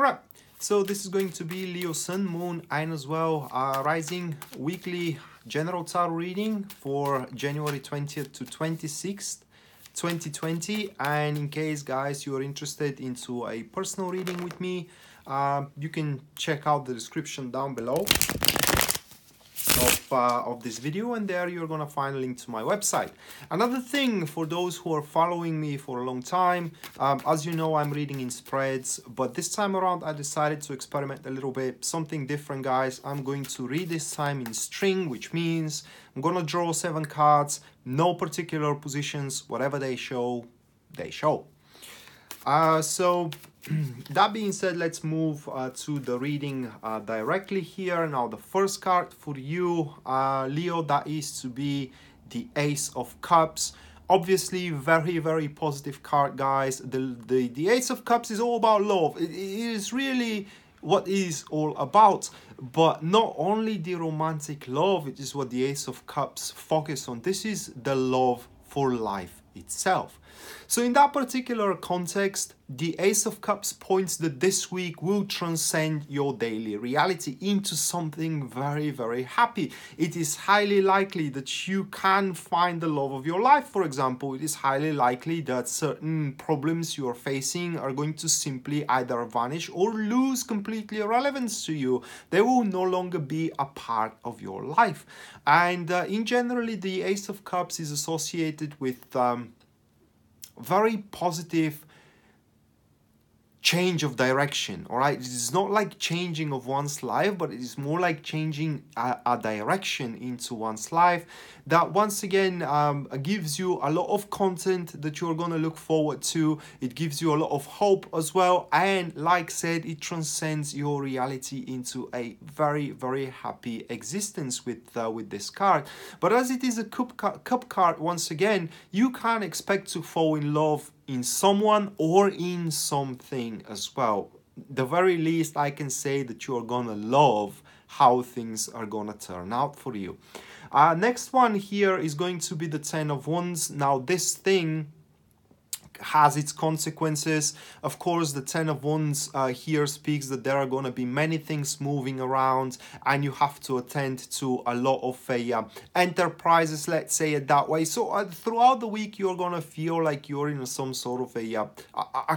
All right, so this is going to be Leo Sun, Moon, and as well rising weekly general tarot reading for January 20th to 26th, 2020. And in case, guys, you're interested into a personal reading with me, you can check out the description down below of this video, and there you're gonna find a link to my website. Another thing for those who are following me for a long time, as you know, I'm reading in spreads, but this time around I decided to experiment a little bit, something different, guys. I'm going to read this time in string, which means I'm gonna draw 7 cards, no particular positions, whatever they show, they show. So that being said, let's move to the reading directly here. Now, the first card for you, Leo, that is to be the Ace of Cups. Obviously, very, very positive card, guys. The Ace of Cups is all about love. It is really what it is all about. But not only the romantic love, which is what the Ace of Cups focus on. This is the love for life itself. So in that particular context, the Ace of Cups points that this week will transcend your daily reality into something very, very happy. It is highly likely that you can find the love of your life, for example. It is highly likely that certain problems you are facing are going to simply either vanish or lose completely relevance to you. They will no longer be a part of your life. And in generally, the Ace of Cups is associated with very positive change of direction. All right, it's not like changing of one's life, but it is more like changing a direction into one's life that once again gives you a lot of content that you're gonna look forward to. It gives you a lot of hope as well, and like said, it transcends your reality into a very, very happy existence with this card. But as it is a cup card, once again, you can't expect to fall in love in someone or in something as well. The very least I can say that you're gonna love how things are gonna turn out for you. Next one here is going to be the Ten of Wands. Now, this thing has its consequences. Of course, the Ten of Wands here speaks that there are going to be many things moving around, and you have to attend to a lot of enterprises, let's say it that way. So throughout the week, you're going to feel like you're in some sort of a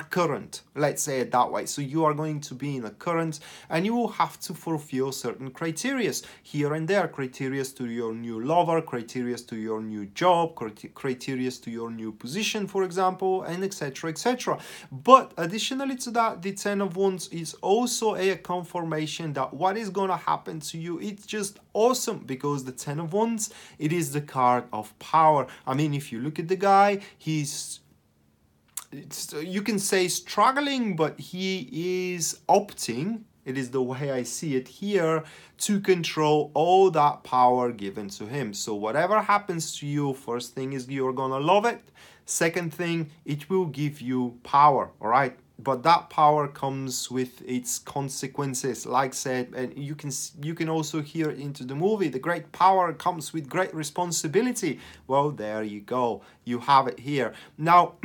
current, let's say it that way. So you are going to be in a current, and you will have to fulfill certain criterias here and there, criterias to your new lover, criterias to your new job, criterias to your new position, for example, and etc, etc. But additionally to that, the Ten of Wands is also a confirmation that what is going to happen to you, it's just awesome, because the Ten of Wands, it is the card of power. I mean, if you look at the guy, you can say struggling, but he is opting, it is the way I see it here, to control all that power given to him. So whatever happens to you, first thing is you're gonna love it. Second thing, it will give you power, all right? But that power comes with its consequences, like said, and you can also hear into the movie, the great power comes with great responsibility. Well, there you go. You have it here. Now,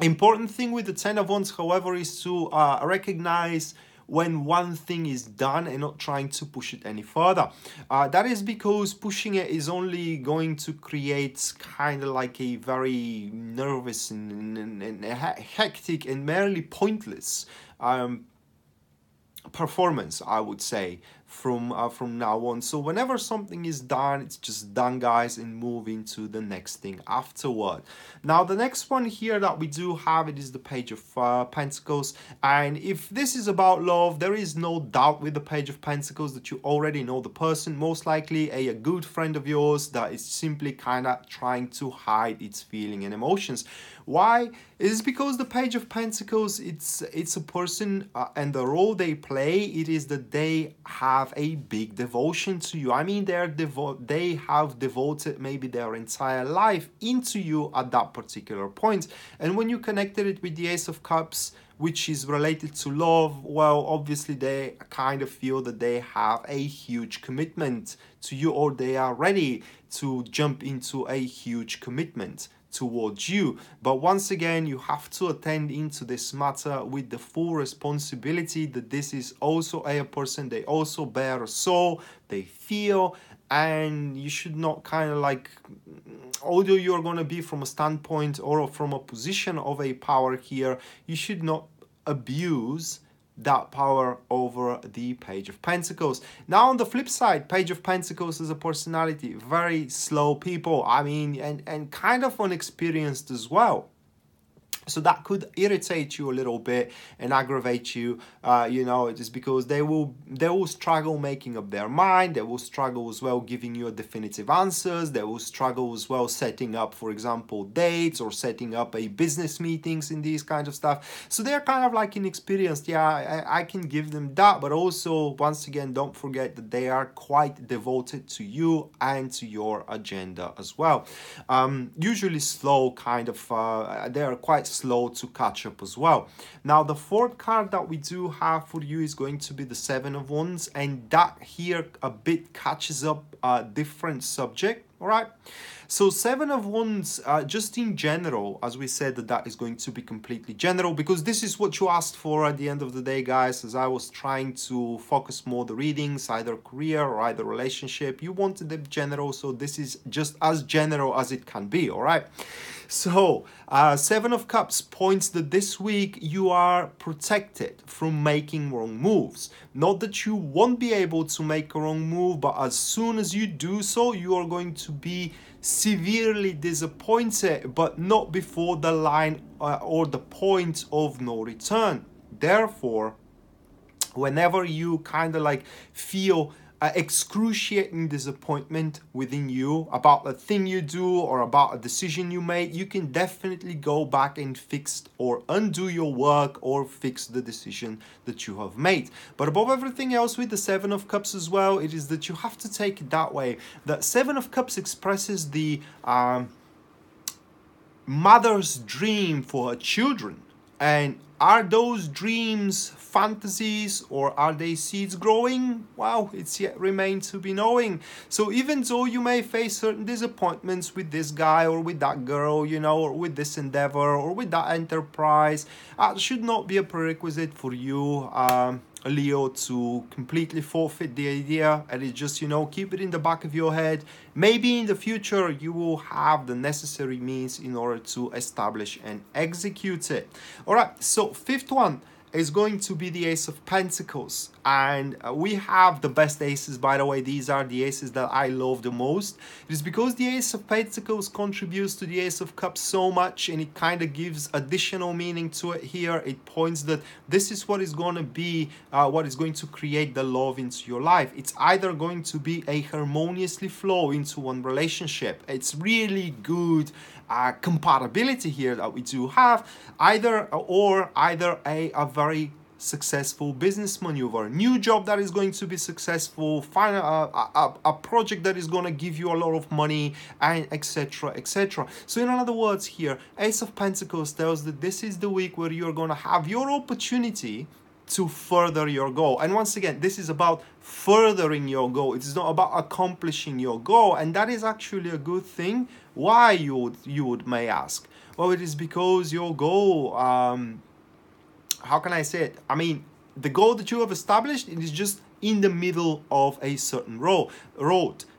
important thing with the Ten of Wands, however, is to recognize when one thing is done and not trying to push it any further. That is because pushing it is only going to create kind of like a very nervous and hectic and merely pointless performance, I would say, from now on. So whenever something is done, it's just done, guys, and move into the next thing afterward. Now, the next one here that we do have, it is the Page of Pentacles. And if this is about love, there is no doubt with the Page of Pentacles that you already know the person, most likely a good friend of yours that is simply kind of trying to hide its feeling and emotions. Why? It's because the Page of Pentacles, it's a person and the role they play, it is that they have a big devotion to you. I mean, they have devoted maybe their entire life into you at that particular point. And when you connected it with the Ace of Cups, which is related to love, well, obviously they kind of feel that they have a huge commitment to you, or they are ready to jump into a huge commitment towards you. But once again, you have to attend into this matter with the full responsibility that this is also a person, they also bear a soul, they feel, and you should not kind of like, although you're going to be from a standpoint or from a position of a power here, you should not abuse that power over the Page of Pentacles. Now on the flip side, Page of Pentacles is a personality, very slow people, I mean, and kind of inexperienced as well. So that could irritate you a little bit and aggravate you, you know, just because they will struggle making up their mind, they will struggle as well giving you definitive answers, they will struggle as well setting up, for example, dates or setting up a business meetings and these kinds of stuff. So they're kind of like inexperienced, yeah, I can give them that, but also, once again, don't forget that they are quite devoted to you and to your agenda as well. Usually slow kind of, they are quite slow to catch up as well. Now the fourth card that we do have for you is going to be the Seven of Wands, and that here a bit catches up a different subject. All right, so Seven of Wands, just in general, as we said, that is going to be completely general, because this is what you asked for at the end of the day, guys. As I was trying to focus more the readings, either career or either relationship, you wanted them general, so this is just as general as it can be. All right, so Seven of Cups points that this week you are protected from making wrong moves. Not that you won't be able to make a wrong move, but as soon as you do so, you are going to be severely disappointed, but not before the line or the point of no return. Therefore, whenever you kind of like feel excruciating disappointment within you about a thing you do or about a decision you made, you can definitely go back and fix or undo your work or fix the decision that you have made. But above everything else, with the Seven of Cups as well, it is that you have to take it that way. The Seven of Cups expresses the mother's dream for her children. And are those dreams fantasies, or are they seeds growing? Wow, it's yet remains to be knowing. So even though you may face certain disappointments with this guy or with that girl, you know, or with this endeavor or with that enterprise, that should not be a prerequisite for you, Leo, to completely forfeit the idea. And it's just, you know, keep it in the back of your head. Maybe in the future you will have the necessary means in order to establish and execute it. All right, so fifth one is going to be the Ace of Pentacles, and we have the best aces, by the way. These are the aces that I love the most. It is because the Ace of Pentacles contributes to the Ace of Cups so much, and it kind of gives additional meaning to it here. It points that this is what is going to be what is going to create the love into your life. It's either going to be a harmoniously flow into one relationship. It's really good compatibility here that we do have, either a very successful business maneuver, a new job that is going to be successful, find a project that is going to give you a lot of money, and etc, etc. So in other words here, Ace of Pentacles tells that this is the week where you're going to have your opportunity to further your goal. And once again, this is about furthering your goal. It is not about accomplishing your goal, and that is actually a good thing. Why, you may ask? Well, it is because your goal, how can I say it? I mean, the goal that you have established, it is just in the middle of a certain road.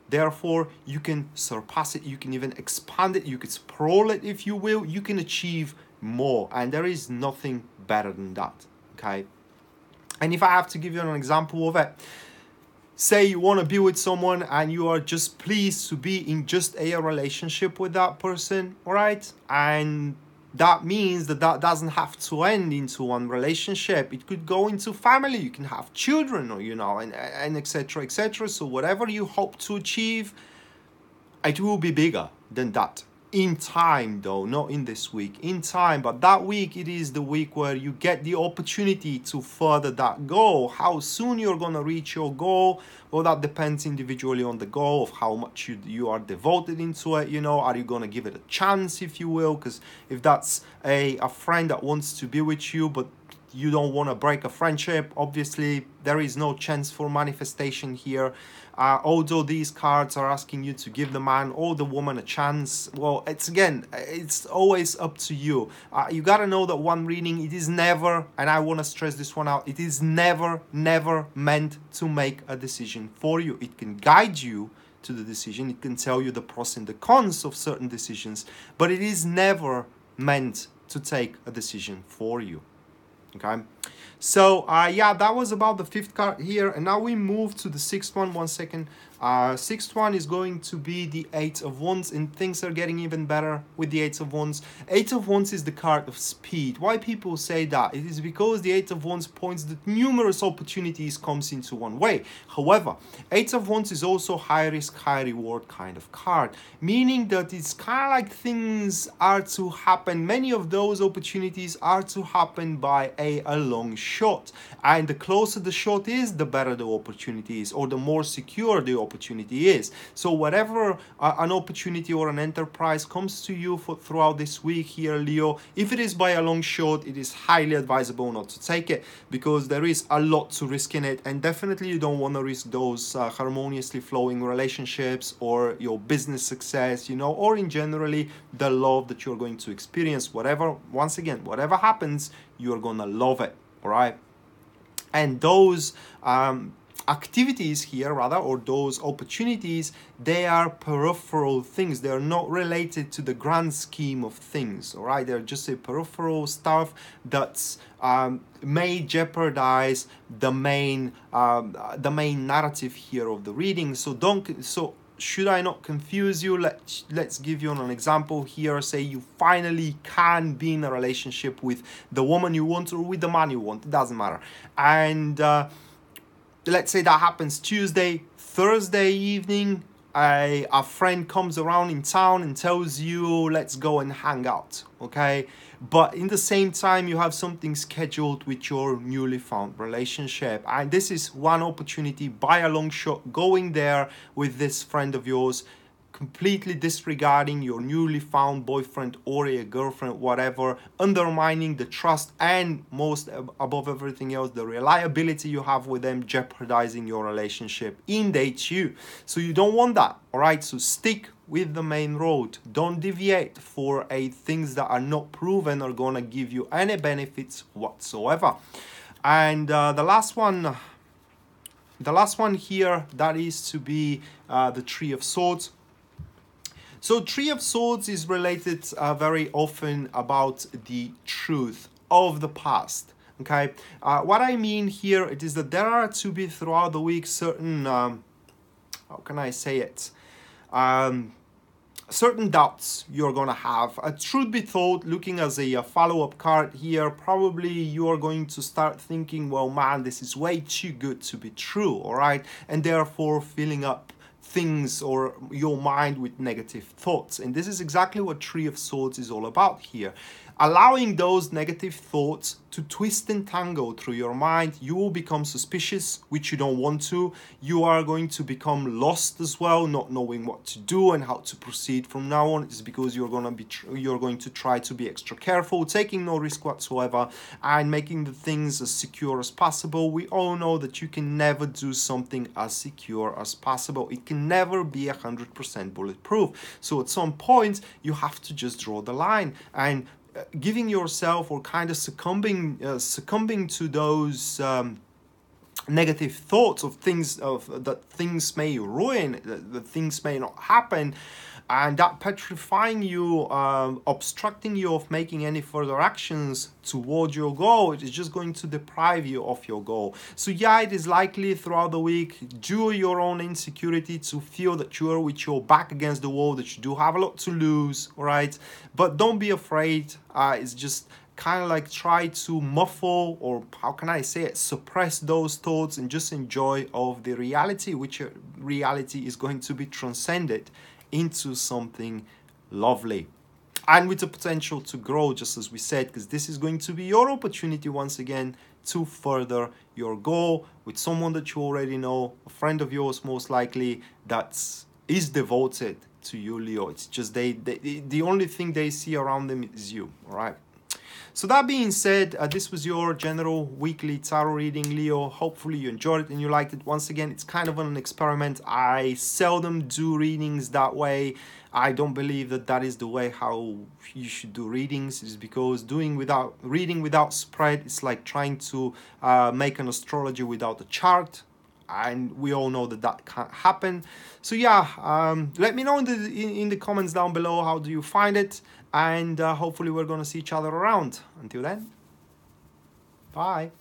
Therefore, you can surpass it. You can even expand it. You can sprawl it, if you will. You can achieve more. And there is nothing better than that, okay? And if I have to give you an example of it, say you want to be with someone and you are just pleased to be in just a relationship with that person, all right? And that means that doesn't have to end into one relationship. It could go into family. You can have children, or, you know, and etc, etc. So whatever you hope to achieve, it will be bigger than that in time, though, not in this week, in time. But that week, it is the week where you get the opportunity to further that goal. How soon you're gonna reach your goal, well, that depends individually on the goal, of how much you are devoted into it. You know, are you gonna give it a chance, if you will? Because if that's a friend that wants to be with you, but you don't want to break a friendship. Obviously, there is no chance for manifestation here. Although these cards are asking you to give the man or the woman a chance, well, it's always up to you. You got to know that one reading, it is never, and I want to stress this one out, it is never meant to make a decision for you. It can guide you to the decision. It can tell you the pros and the cons of certain decisions, but it is never meant to take a decision for you. Okay, so yeah, that was about the fifth card here, and now we move to the sixth one. One second. Sixth one is going to be the Eight of Wands, and things are getting even better with the Eight of Wands. Eight of Wands is the card of speed. Why people say that? It is because the Eight of Wands points that numerous opportunities comes into one way. However, Eight of Wands is also high risk, high reward kind of card, meaning that it's kind of like things are to happen. Many of those opportunities are to happen by a long shot, and the closer the shot is, the better the opportunity is, or the more secure the opportunity is. So whatever an opportunity or an enterprise comes to you throughout this week here, Leo, if it is by a long shot, it is highly advisable not to take it, because there is a lot to risk in it, and definitely you don't want to risk those harmoniously flowing relationships or your business success, you know, or in generally the love that you're going to experience. Whatever, once again, whatever happens, you're gonna love it, all right? And those activities here, rather, or those opportunities, they are peripheral things. They are not related to the grand scheme of things, all right? They're just a peripheral stuff that's may jeopardize the main narrative here of the reading. So don't, so should I not confuse you? Let's give you an example here. Say you finally can be in a relationship with the woman you want or with the man you want, it doesn't matter. And let's say that happens Tuesday. Thursday evening, a friend comes around in town and tells you, let's go and hang out, okay? But in the same time, you have something scheduled with your newly found relationship. And this is one opportunity by a long shot, going there with this friend of yours, completely disregarding your newly found boyfriend or a girlfriend, whatever, undermining the trust and most above everything else, the reliability you have with them, jeopardizing your relationship in day two. So you don't want that, all right? So stick with the main road. Don't deviate for things that are not proven are gonna give you any benefits whatsoever. And the last one here, that is to be the Three of Swords. So Three of Swords is related very often about the truth of the past, okay? What I mean here, it is that there are to be throughout the week certain, how can I say it? Certain doubts you're gonna have. Truth be told, looking as a follow-up card here, probably you are going to start thinking, well, man, this is way too good to be true, all right? And therefore filling up things or your mind with negative thoughts. And this is exactly what Three of Swords is all about here. Allowing those negative thoughts to twist and tango through your mind, you will become suspicious, which you don't want to. You are going to become lost as well, not knowing what to do and how to proceed from now on. It's because you're going to try to be extra careful, taking no risk whatsoever, and making the things as secure as possible. We all know that you can never do something as secure as possible. It can never be 100% bulletproof. So at some point, you have to just draw the line and giving yourself or kind of succumbing to those negative thoughts of things that things may ruin, that things may not happen, and that petrifying you, obstructing you of making any further actions toward your goal. It is just going to deprive you of your goal. So yeah, it is likely throughout the week, due your own insecurity, to feel that you are with your back against the wall, that you do have a lot to lose, all right? But don't be afraid. It's just kind of like try to muffle, or how can I say it, suppress those thoughts and just enjoy of the reality, which reality is going to be transcended into something lovely and with the potential to grow, just as we said, because this is going to be your opportunity once again to further your goal with someone that you already know, a friend of yours most likely, that is devoted to you, Leo. It's just the only thing they see around them is you, all right? So that being said, this was your general weekly tarot reading, Leo. Hopefully you enjoyed it and you liked it. Once again, it's kind of an experiment. I seldom do readings that way. I don't believe that that is the way how you should do readings, is because reading without spread is like trying to make an astrology without a chart. And we all know that that can't happen. So yeah, let me know in the comments down below, how do you find it, and hopefully we're gonna see each other around. Until then, bye.